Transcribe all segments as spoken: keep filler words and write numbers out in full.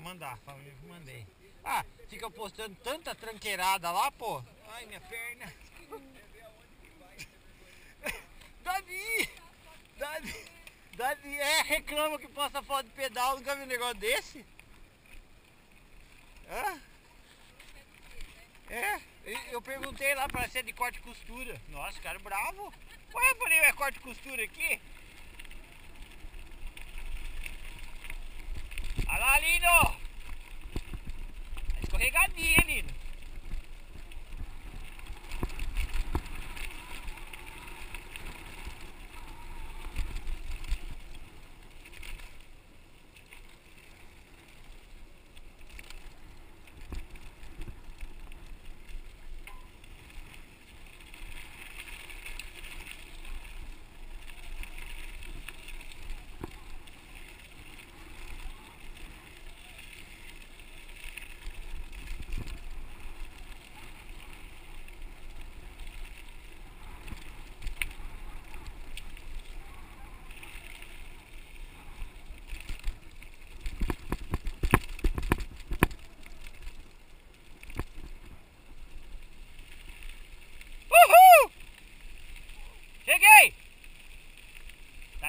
Vou mandar, família, mandei. Ah, fica postando tanta tranqueirada lá, pô. Ai, minha perna. Davi! Davi! Davi, é, reclama que posta foto de pedal, nunca vi um negócio desse? Hã? É, eu perguntei lá pra ser de corte e costura. Nossa, cara, bravo. Ué, porém, é corte e costura aqui? Olha lá, Lino! Escorregadinha, hein, Lino?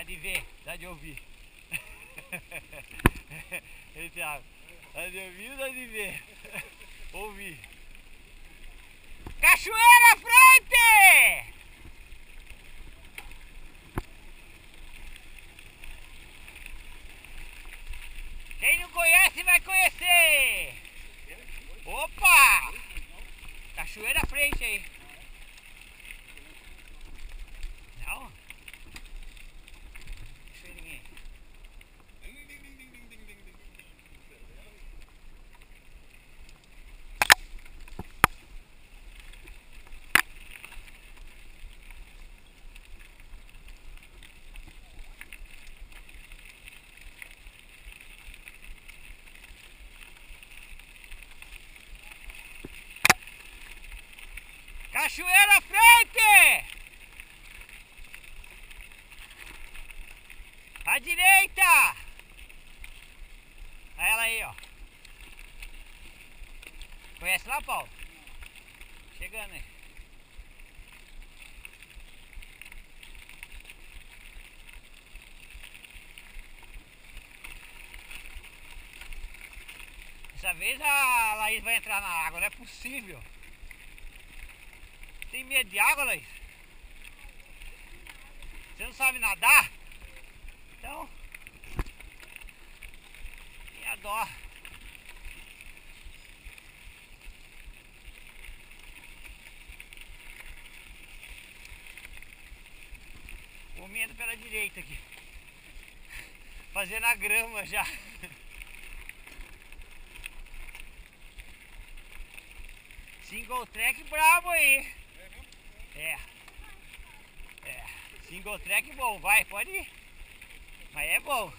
De ver, dá de ouvir. Esse água. Dá de ouvir ou dá de ver? Ouvir. Cachoeira à frente! Quem não conhece vai conhecer! Opa! Cachoeira à frente aí. Cachoeira à frente! À direita! Olha ela aí, ó. Conhece lá, Paulo? Chegando aí. Dessa vez a Laís vai entrar na água, não é possível. Tem medo de água, Laís? Você não sabe nadar? Então... Minha dó. Vou medo pela direita aqui. Fazendo a grama já. Single track brabo aí. É, é, single track bom, vai, pode ir, mas é bom.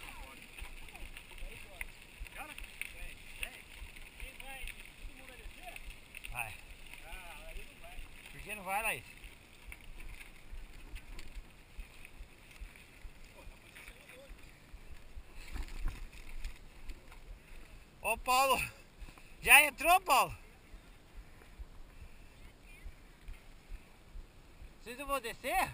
Vai. Por que não vai, Laís? Ô Paulo, já entrou, Paulo? Vocês não vão descer?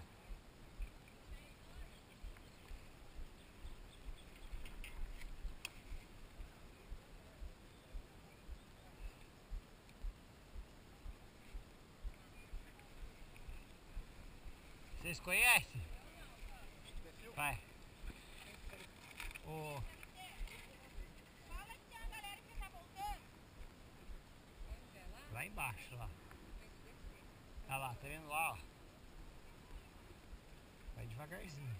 Vocês conhecem? Vai. Oh. Fala que tem uma galera que tá voltando. Lá embaixo, lá. Olha lá, tá vendo lá, ó. Vai devagarzinho.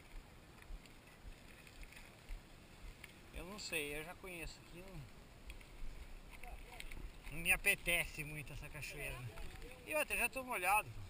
Eu não sei, eu já conheço aqui. Não, não me apetece muito essa cachoeira. E outra, já tô molhado.